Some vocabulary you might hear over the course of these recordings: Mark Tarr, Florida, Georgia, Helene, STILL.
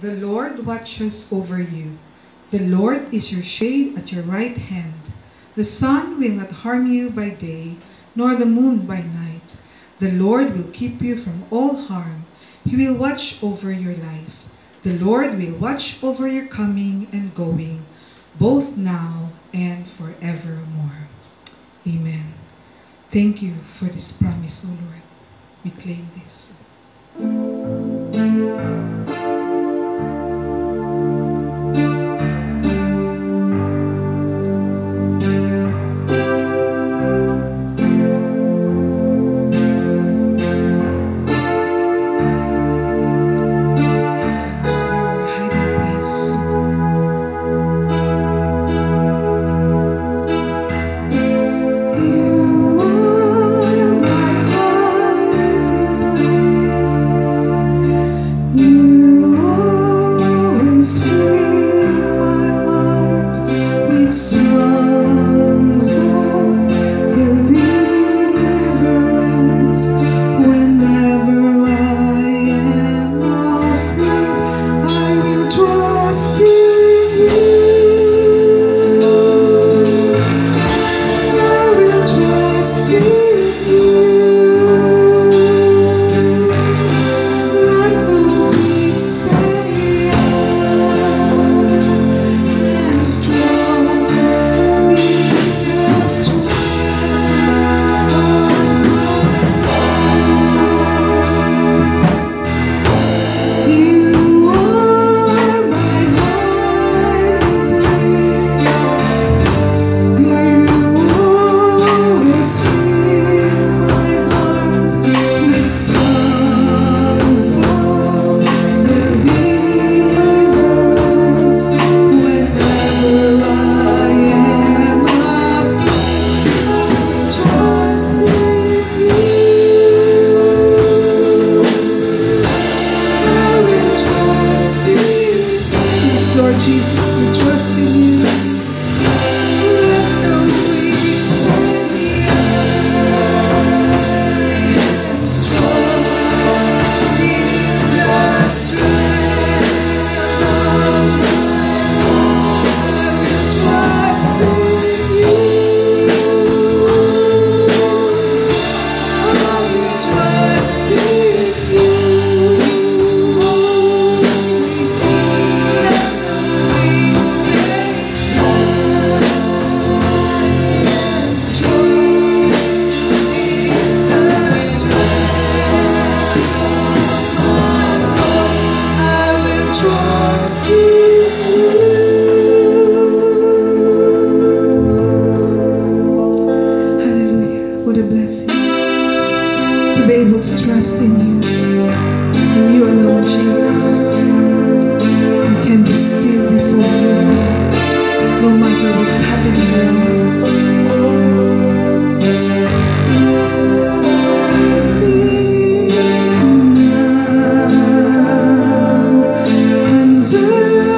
The Lord watches over you. The Lord is your shade at your right hand. The sun will not harm you by day, nor the moon by night. The Lord will keep you from all harm. He will watch over your life. The Lord will watch over your coming and going, both now and forevermore. Amen. Thank you for this promise, O Lord. We claim this. Do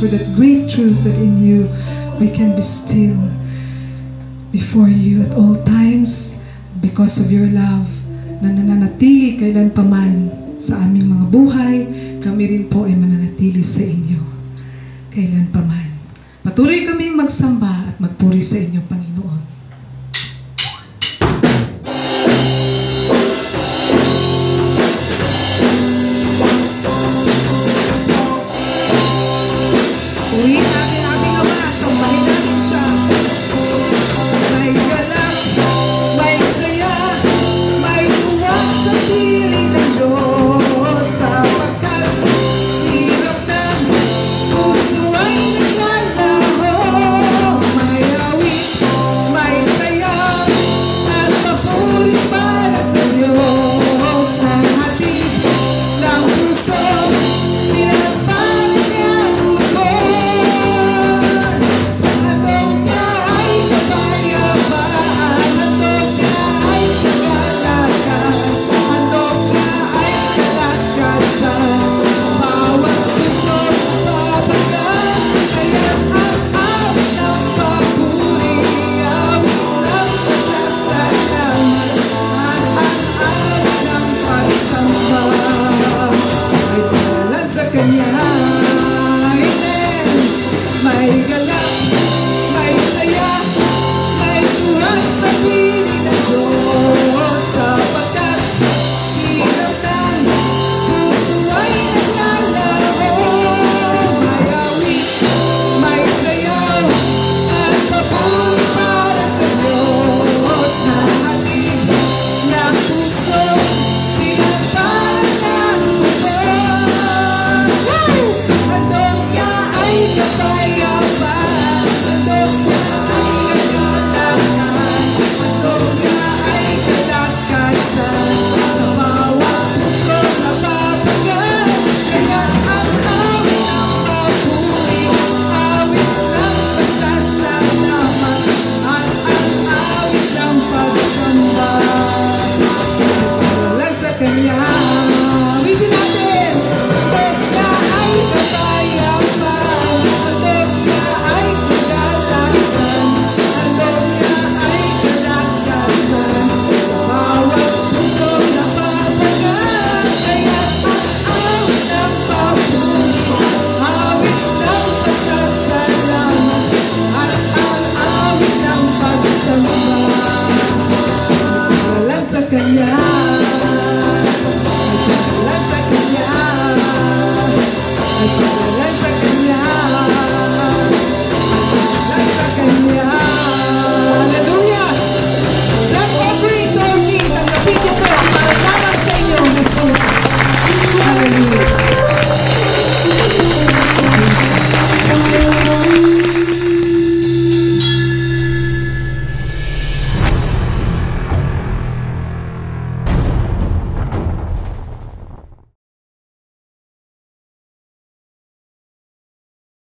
For that great truth that in you we can be still before you at all times, because of your love na nananatili kailan paman sa aming mga buhay, kami rin po ay mananatili sa inyo kailan paman. Patuloy kaming magsamba at magpuri sa inyo, Panginoon.